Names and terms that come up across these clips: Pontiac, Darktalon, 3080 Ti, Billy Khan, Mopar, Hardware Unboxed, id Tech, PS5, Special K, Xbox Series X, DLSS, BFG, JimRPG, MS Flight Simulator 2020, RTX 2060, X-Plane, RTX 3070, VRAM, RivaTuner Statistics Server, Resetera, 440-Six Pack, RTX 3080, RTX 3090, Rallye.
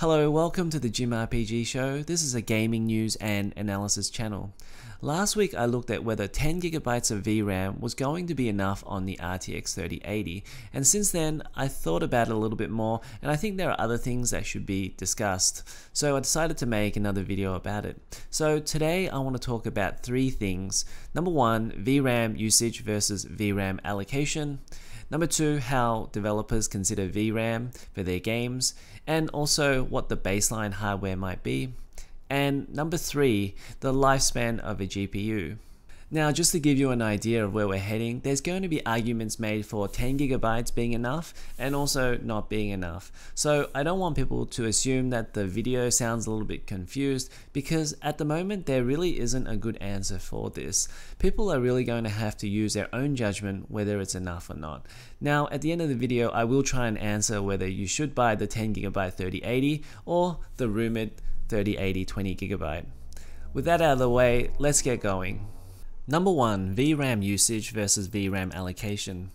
Hello, welcome to the JimRPG show. This is a gaming news and analysis channel. Last week I looked at whether 10GB of VRAM was going to be enough on the RTX 3080, and since then I thought about it a little bit more, and I think there are other things that should be discussed, so I decided to make another video about it. So today I want to talk about three things. Number one, VRAM usage versus VRAM allocation. Number two, how developers consider VRAM for their games, and also what the baseline hardware might be. And number three, the lifespan of a GPU. Now, just to give you an idea of where we're heading, there's going to be arguments made for 10GB being enough and also not being enough. So I don't want people to assume that the video sounds a little bit confused, because at the moment there really isn't a good answer for this. People are really going to have to use their own judgment whether it's enough or not. Now, at the end of the video, I will try and answer whether you should buy the 10GB 3080 or the rumored 3080 20GB. With that out of the way, let's get going. Number one, VRAM usage versus VRAM allocation.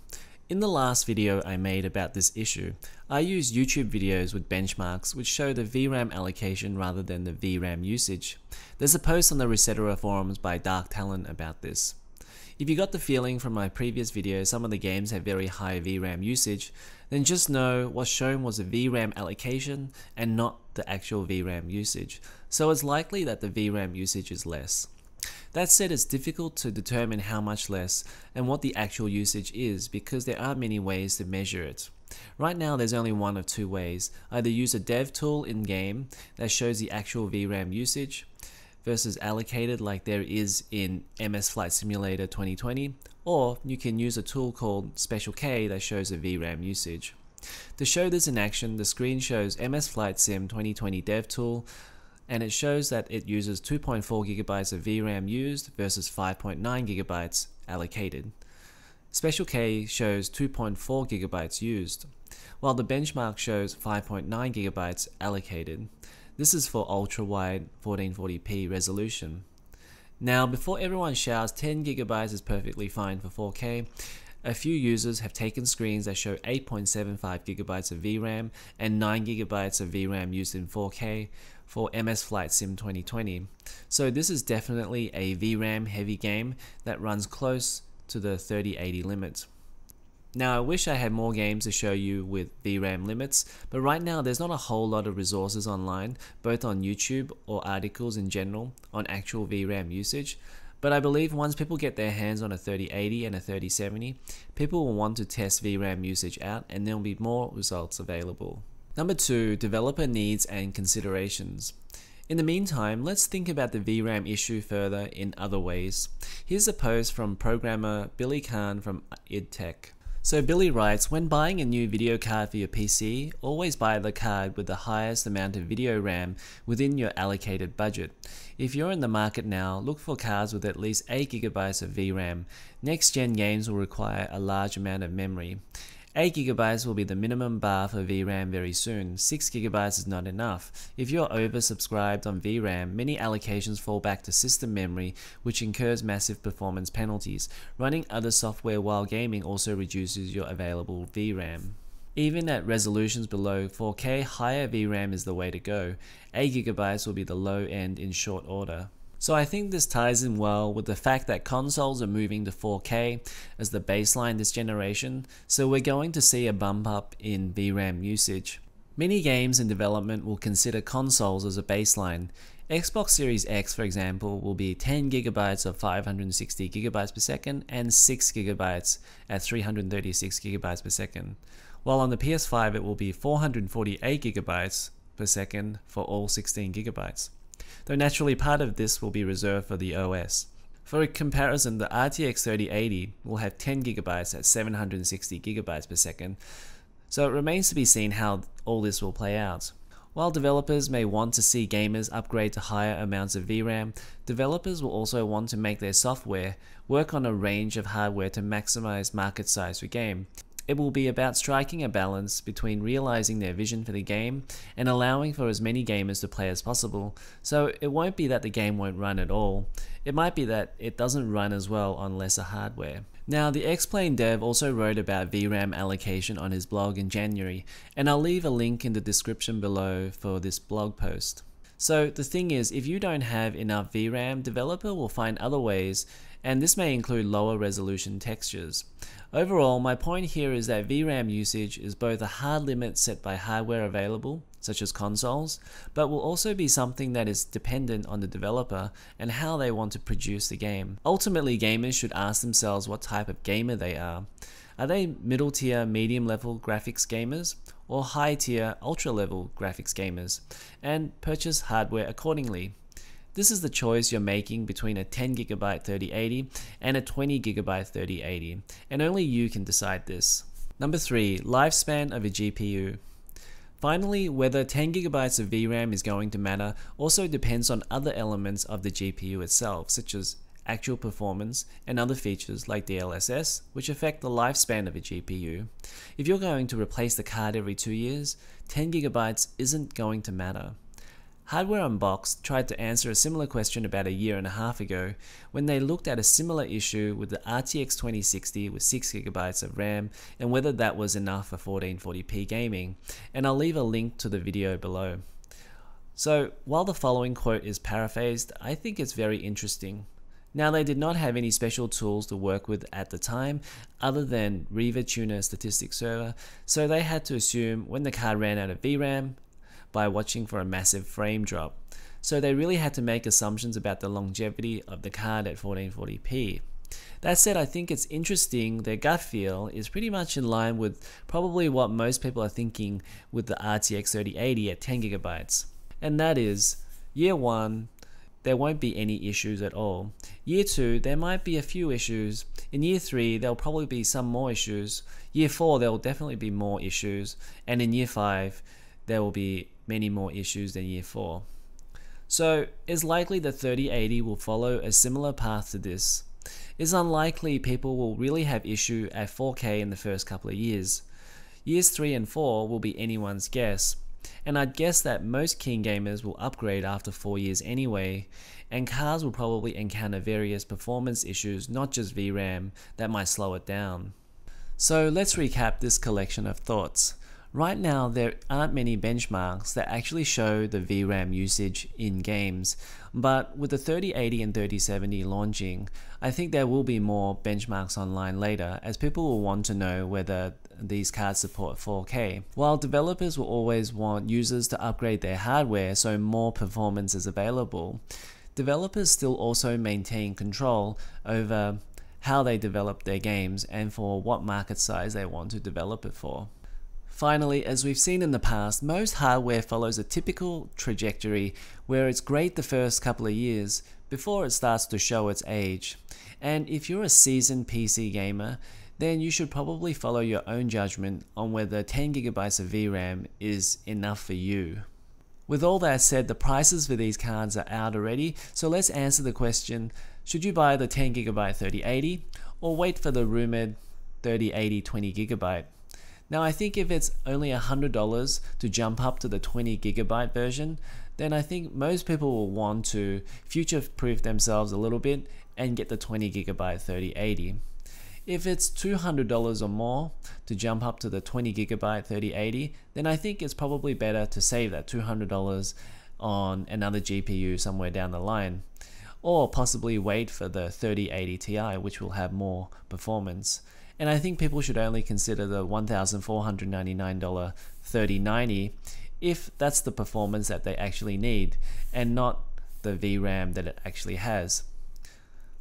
In the last video I made about this issue, I used YouTube videos with benchmarks which show the VRAM allocation rather than the VRAM usage. There's a post on the Resetera forums by Darktalon about this. If you got the feeling from my previous video some of the games have very high VRAM usage, then just know what's shown was a VRAM allocation and not the actual VRAM usage. So it's likely that the VRAM usage is less. That said, it's difficult to determine how much less and what the actual usage is, because there are many ways to measure it. Right now there's only one of two ways: either use a dev tool in-game that shows the actual VRAM usage versus allocated, like there is in MS Flight Simulator 2020, or you can use a tool called Special K that shows the VRAM usage. To show this in action, the screen shows MS Flight Sim 2020 dev tool, and it shows that it uses 2.4GB of VRAM used versus 5.9GB allocated. Special K shows 2.4GB used, while the benchmark shows 5.9GB allocated. This is for ultra-wide 1440p resolution. Now, before everyone shouts 10GB is perfectly fine for 4K, a few users have taken screens that show 8.75GB of VRAM and 9GB of VRAM used in 4K for MS Flight Sim 2020. So this is definitely a VRAM heavy game that runs close to the 3080 limit. Now, I wish I had more games to show you with VRAM limits, but right now there's not a whole lot of resources online, both on YouTube or articles in general, on actual VRAM usage. But I believe once people get their hands on a 3080 and a 3070, people will want to test VRAM usage out, and there will be more results available. Number two, developer needs and considerations. In the meantime, let's think about the VRAM issue further in other ways. Here's a post from programmer Billy Khan from id Tech. So Billy writes, when buying a new video card for your PC, always buy the card with the highest amount of video RAM within your allocated budget. If you're in the market now, look for cards with at least 8GB of VRAM. Next gen games will require a large amount of memory. 8GB will be the minimum bar for VRAM very soon. 6GB is not enough. If you're oversubscribed on VRAM, many allocations fall back to system memory, which incurs massive performance penalties. Running other software while gaming also reduces your available VRAM. Even at resolutions below 4K, higher VRAM is the way to go. 8GB will be the low end in short order. So I think this ties in well with the fact that consoles are moving to 4K as the baseline this generation, so we're going to see a bump up in VRAM usage. Many games in development will consider consoles as a baseline. Xbox Series X, for example, will be 10GB of 560GB per second and 6GB at 336GB per second, while on the PS5 it will be 448GB per second for all 16GB. Though naturally part of this will be reserved for the OS. For comparison, the RTX 3080 will have 10GB at 760GB per second, so it remains to be seen how all this will play out. While developers may want to see gamers upgrade to higher amounts of VRAM, developers will also want to make their software work on a range of hardware to maximize market size for game. It will be about striking a balance between realizing their vision for the game and allowing for as many gamers to play as possible, so it won't be that the game won't run at all, it might be that it doesn't run as well on lesser hardware. Now, the X-Plane dev also wrote about VRAM allocation on his blog in January, and I'll leave a link in the description below for this blog post. So the thing is, if you don't have enough VRAM, developer will find other ways, and this may include lower resolution textures. Overall, my point here is that VRAM usage is both a hard limit set by hardware available, such as consoles, but will also be something that is dependent on the developer and how they want to produce the game. Ultimately, gamers should ask themselves what type of gamer they are. Are they middle tier, medium level graphics gamers, or high tier, ultra level graphics gamers? And purchase hardware accordingly. This is the choice you're making between a 10GB 3080 and a 20GB 3080, and only you can decide this. Number 3, lifespan of a GPU. Finally, whether 10GB of VRAM is going to matter also depends on other elements of the GPU itself, such as actual performance and other features like DLSS, which affect the lifespan of a GPU. If you're going to replace the card every 2 years, 10GB isn't going to matter. Hardware Unboxed tried to answer a similar question about a year and a half ago when they looked at a similar issue with the RTX 2060 with 6GB of RAM and whether that was enough for 1440p gaming, and I'll leave a link to the video below. So while the following quote is paraphrased, I think it's very interesting. Now, they did not have any special tools to work with at the time other than RivaTuner Statistics Server, so they had to assume when the card ran out of VRAM by watching for a massive frame drop. So they really had to make assumptions about the longevity of the card at 1440p. That said, I think it's interesting their gut feel is pretty much in line with probably what most people are thinking with the RTX 3080 at 10GB, and that is, year 1, there won't be any issues at all. Year 2, there might be a few issues. In year 3, there'll probably be some more issues. Year 4, there'll definitely be more issues. And in year 5, there will be many more issues than year 4. So it's likely the 3080 will follow a similar path to this. It's unlikely people will really have issue at 4K in the first couple of years. Years 3 and 4 will be anyone's guess. And I'd guess that most keen gamers will upgrade after 4 years anyway, and cars will probably encounter various performance issues, not just VRAM, that might slow it down. So let's recap this collection of thoughts. Right now, there aren't many benchmarks that actually show the VRAM usage in games, but with the 3080 and 3070 launching, I think there will be more benchmarks online later, as people will want to know whether these cards support 4K. While developers will always want users to upgrade their hardware so more performance is available, developers still also maintain control over how they develop their games and for what market size they want to develop it for. Finally, as we've seen in the past, most hardware follows a typical trajectory where it's great the first couple of years before it starts to show its age. And if you're a seasoned PC gamer, then you should probably follow your own judgment on whether 10GB of VRAM is enough for you. With all that said, the prices for these cards are out already, so let's answer the question, should you buy the 10GB 3080 or wait for the rumored 3080 20GB? Now, I think if it's only $100 to jump up to the 20GB version, then I think most people will want to future-proof themselves a little bit and get the 20GB 3080. If it's $200 or more to jump up to the 20GB 3080, then I think it's probably better to save that $200 on another GPU somewhere down the line, or possibly wait for the 3080 Ti, which will have more performance. And I think people should only consider the $1,499 3090 if that's the performance that they actually need and not the VRAM that it actually has.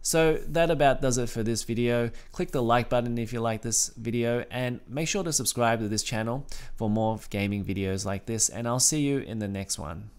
So that about does it for this video. Click the like button if you like this video, and make sure to subscribe to this channel for more gaming videos like this, and I'll see you in the next one.